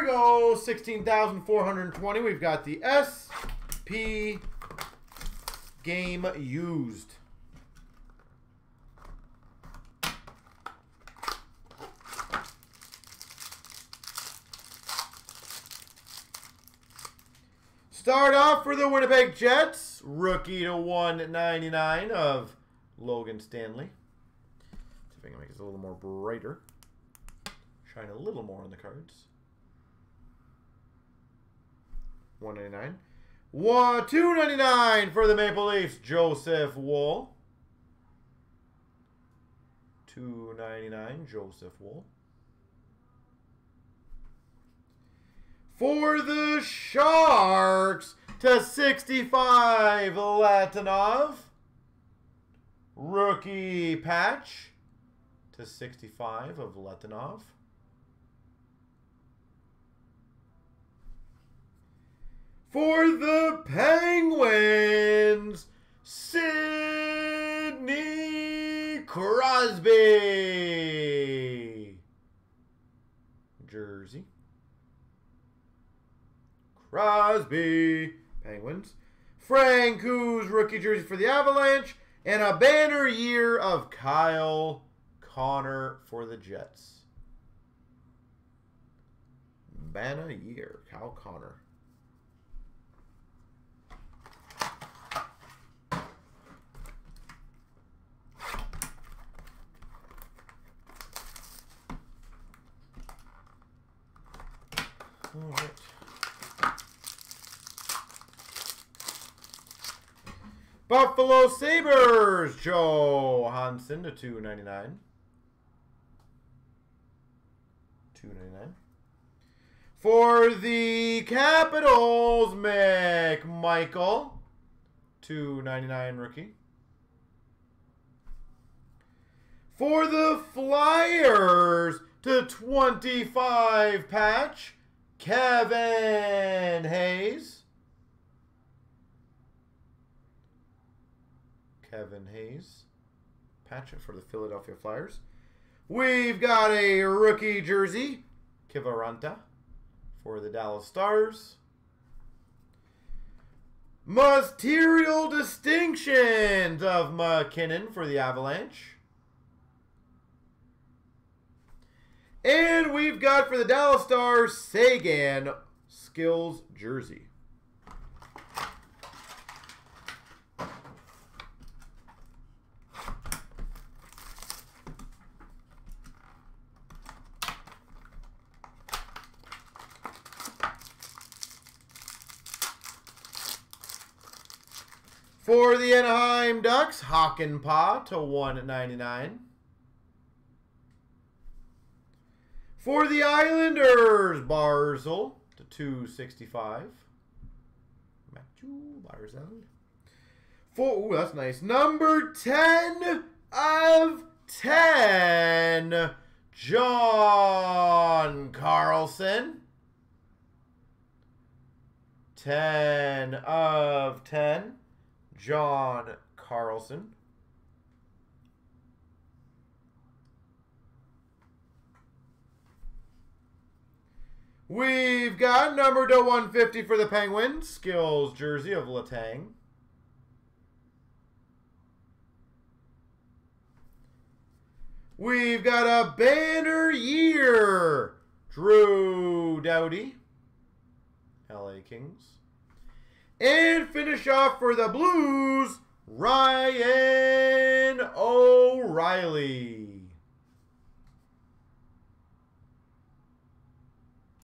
we go, 16,420. We've got the SP Game Used. Start off for the Winnipeg Jets, rookie to 199 of Logan Stanley. See if I can make this a little more brighter. Shine a little more on the cards. 199. 299 for the Maple Leafs, Joseph Woll. 299, Joseph Woll. For the Sharks /65, Latinov. Rookie patch /65 of Latinov. For the Penguins, Sidney Crosby. Jersey. Crosby, Penguins. Frank Hughes, rookie jersey for the Avalanche. And a banner year of Kyle Connor for the Jets. Banner year, Kyle Connor. All right. Buffalo Sabres, Johansson /299. 299. For the Capitals, McMichael, 299 rookie. For the Flyers, /25 patch, Kevin Hayes. Kevin Hayes, patch for the Philadelphia Flyers. We've got a rookie jersey, Kivaranta, for the Dallas Stars. Material distinctions of MacKinnon for the Avalanche. And we've got for the Dallas Stars, Sagan, skills jersey. For the Anaheim Ducks, Hawken Paw /199. For the Islanders, Barzell /265. Matthew Barzell. For, ooh, that's nice. Number 10 of 10, John Carlson. 10 of 10. John Carlson. We've got number /150 for the Penguins, skills jersey of Letang. We've got a banner year, Drew Doughty, LA Kings. And finish off for the Blues, Ryan O'Reilly.